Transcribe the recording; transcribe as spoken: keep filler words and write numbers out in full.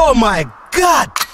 Oh my God!